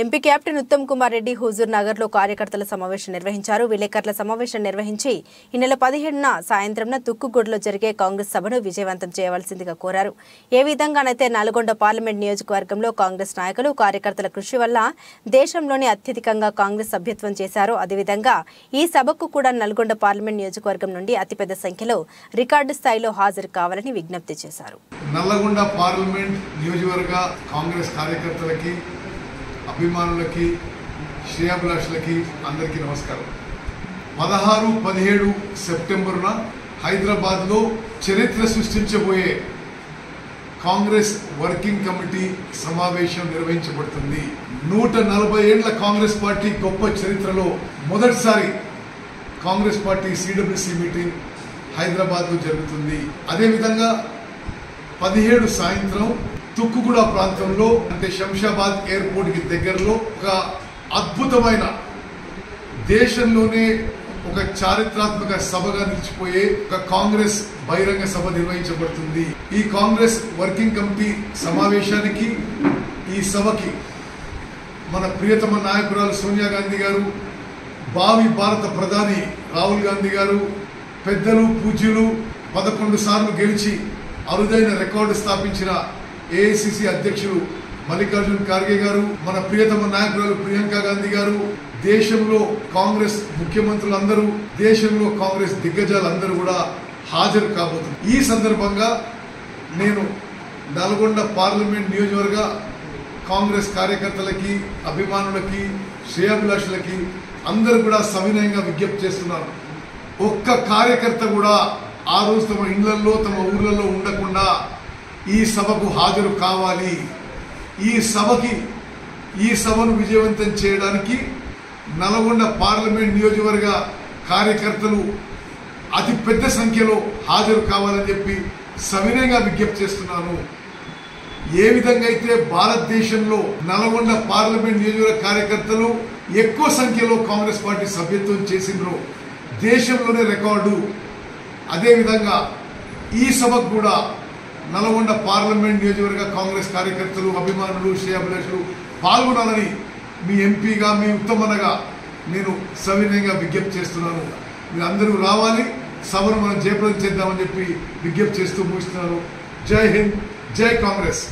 MP captain उत्तम कुमार रेड्डी हुजूर नगर లో కార్యకర్తల సమావేశం నిర్వహించారు। విలేకరుల సమావేశం నిర్వహించి ఈ నెల 17న సాయంత్రంన తుక్కుగూడలో జరిగే కాంగ్రెస్ సభను విజయవంతం చేయవాల్సిందిగా కోరారు। ఏ విధంగానైతే నల్గొండ పార్లమెంట్ నియోజకవర్గంలో కాంగ్రెస్ నాయకులు కార్యకర్తల కృషి వల్ల దేశంలోనే అత్యధికంగా కాంగ్రెస్ సభ్యత్వం చేశారు। అదే విధంగా ఈ సభకు కూడా నల్గొండ పార్లమెంట్ నియోజకవర్గం నుండి అతిపెద్ద సంఖ్యలో రికార్డు స్థాయిలో హాజరు కావాలని విజ్ఞప్తి చేశారు। నల్గొండ పార్లమెంట్ నియోజకవర్గ కాంగ్రెస్ కార్యకర్తలకు అభిమానులకి శ్రేయాభిలాషులకి అందరికీ నమస్కారం। 16-17 సెప్టెంబరున హైదరాబాద్లో చరిత్ర సృష్టించబోయే కాంగ్రెస్ వర్కింగ్ కమిటీ సమావేశం నిర్వహించబడుతుంది। 140 ఏళ్ల కాంగ్రెస్ పార్టీ గొప్ప చరిత్రలో మొదటిసారి కాంగ్రెస్ పార్టీ CWC మీటింగ్ హైదరాబాద్లో జరుగుతుంది। అదేవిధంగా 17 సాయంత్రం तुक्कुगूड प्रांतंलो अंटे शमशाबाद एयरपोर्ट की दग्गरलो ओक अद्भुतमैन देशंलोने ओक चारित्रात्मक सभगा निलिचिपोये ओक कांग्रेस बहिरंग सभ निर्वहिंचबडुतुंदी। ई कांग्रेस वर्किंग कमिटी समावेशानिकी ई सभकी मन प्रियतम नायकुरालु सोनिया गांधी गारू भावी भारत प्रधानी राहुल गांधी गारू पेद्दलु पूज्युलु 11 सार्लु गेलिचि अरुदैन रिकार्ड स्थापिंचिन AICC అధ్యక్షులు మల్లికార్జున్ ఖర్గే గారు మన ప్రియతమ నాయకురాలు ప్రియాంకా గాంధీ గారు దేశంలో కాంగ్రెస్ ముఖ్యమంత్రులందరూ దేశంలో కాంగ్రెస్ దిగ్గజాలందరూ కూడా హాజరు కాబోతున్నారు। ఈ సందర్భంగా నేను నల్గొండ పార్లమెంట్ నియోజకవర్గ కాంగ్రెస్ కార్యకర్తలకి అభిమానులకి శ్రేయాభిలాషులకి అందరూ కూడా సవినయంగా విజ్ఞప్తి చేస్తున్నాను। ఒక్క కార్యకర్త కూడా ఆ రోజు తమ ఇళ్లలో తమ ఊర్లలో ఉండకుండా ఈ సభకు హాజరు కావాలి। ఈ సభను విజయవంతం చేయడానికి నల్గొండ పార్లమెంట్ నియోజకవర్గ కార్యకర్తలు అతి పెద్ద సంఖ్యలో హాజరు కావాలని చెప్పి సవినయంగా విజ్ఞప్తి చేస్తున్నాను। ఏ విధంగా అయితే భారతదేశంలో నల్గొండ పార్లమెంట్ నియోజకవర్గ కార్యకర్తలు ఎక్కువ సంఖ్యలో కాంగ్రెస్ పార్టీ సభ్యత్వం చేసినరో దేశంలోనే రికార్డు, అదే విధంగా ఈ సభకు కూడా నల్గొండ పార్లమెంట్ నియోజకవర్గ కాంగ్రెస్ కార్యకర్తలు అభిమానులు శ్రేయాభిలాషులు పాల్గొనాలని మీ ఎంపీగా మీ ఉత్తమనగా నేను సవినయంగా విజ్ఞప్తి చేస్తున్నాను। మీరందరూ రావాలి, సభను మనం జయప్రదం చేద్దామని చెప్పి విజ్ఞప్తి చేస్తూ ముగిస్తున్నాను। జై హింద్, జై కాంగ్రెస్।